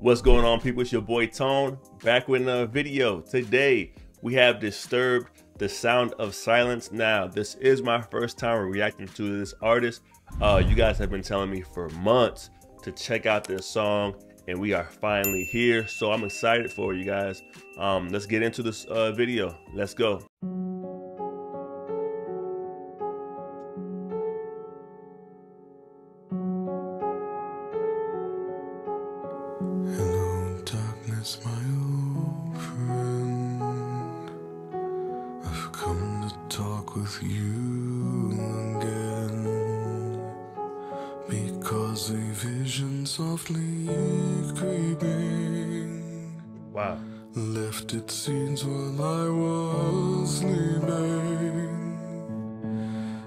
What's going on, people? It's your boy Tone back with another video. Today we have Disturbed, The Sound of Silence. Now this is my first time reacting to this artist. You guys have been telling me for months to check out this song, and we are finally here, so I'm excited for you guys. Let's get into this video. Let's go. Hello, darkness, my old friend. I've come to talk with you again, because a vision softly creeping, wow, left its scenes while I was sleeping.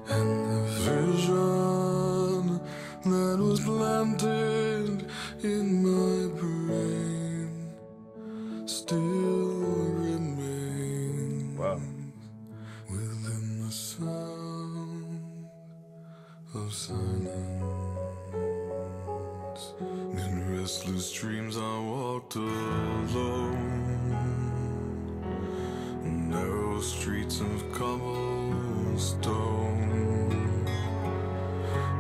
And the vision that was planted in my brain still remains, wow, within the sound of silence. In restless dreams I walked alone, narrow streets of cobblestone,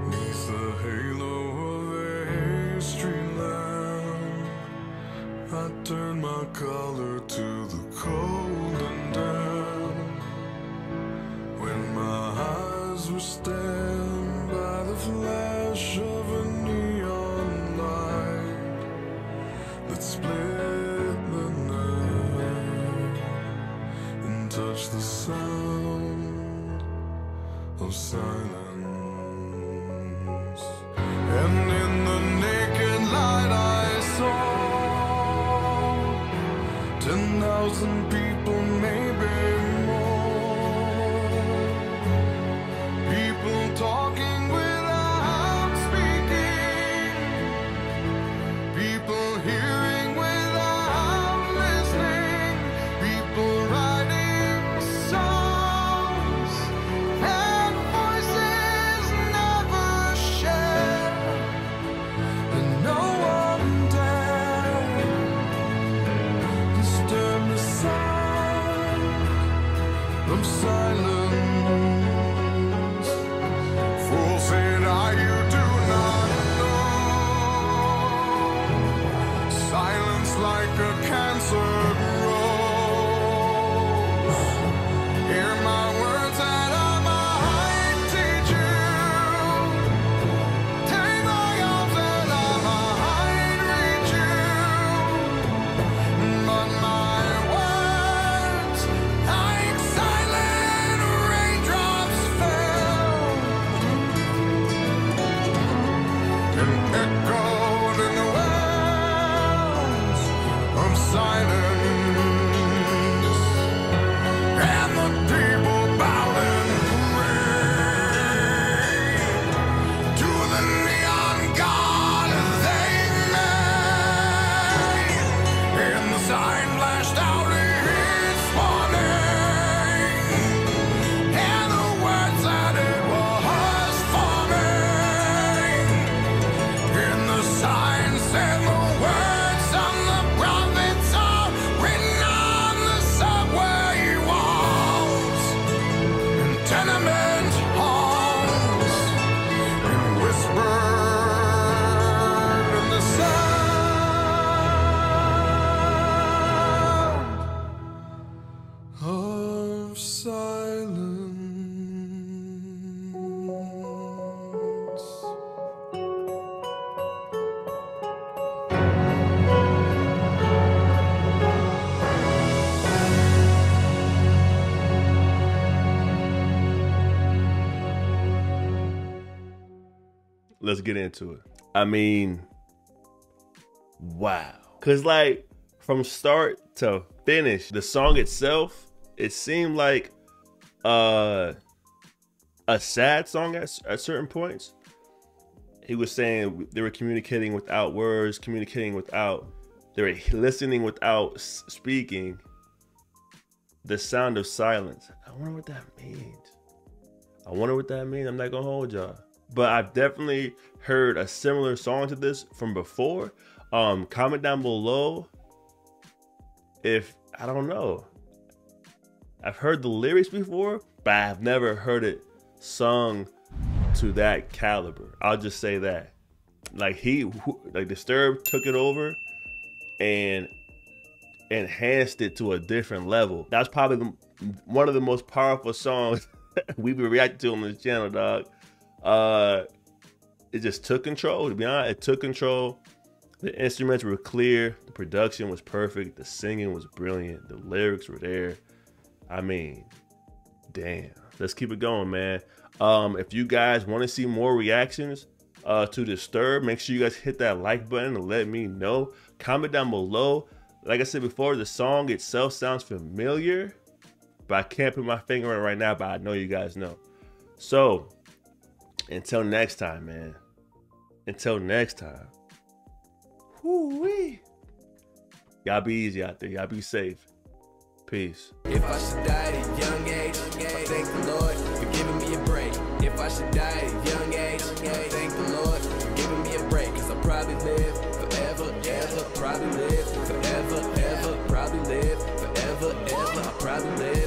neath the halo of a street lamp. I turned my collar to the cold and damp. When my eyes were stabbed by the flash of a neon light that split the night and touched the sound of silence. And in the naked light I saw 10,000 people, maybe. Silence, fool, said I, you do not know. Silence like a cancer grows. Hear my words and I might teach you. Take my arms and I might reach you. But my words, I silence. Let's get into it. I mean, wow. Cause like from start to finish, the song itself, it seemed like a sad song at certain points. He was saying they were communicating without words, they were listening without speaking. The sound of silence. I wonder what that means. I'm not gonna hold y'all. But I've definitely heard a similar song to this from before. Comment down below if, I don't know, I've heard the lyrics before, but I've never heard it sung to that caliber. I'll just say that. Like Disturbed took it over and enhanced it to a different level. That's probably one of the most powerful songs we've been reacting to on this channel, dog. It just took control, to be honest. It took control. The instruments were clear. The production was perfect. The singing was brilliant. The lyrics were there. I mean, damn. Let's keep it going, man. If you guys want to see more reactions to Disturbed, make sure you guys hit that like button and let me know. Comment down below. Like I said before, the song itself sounds familiar, but I can't put my finger on it right now, but I know you guys know. So, until next time, man. Until next time. Woo-wee. Y'all be easy out there. Y'all be safe. Peace. If I should die at a young age, I thank the Lord for giving me a break. If I should die at a young age, I thank the Lord for giving me a break. Cause I'll probably live forever, ever. Probably live forever, ever. Probably live forever, ever. I'll probably live.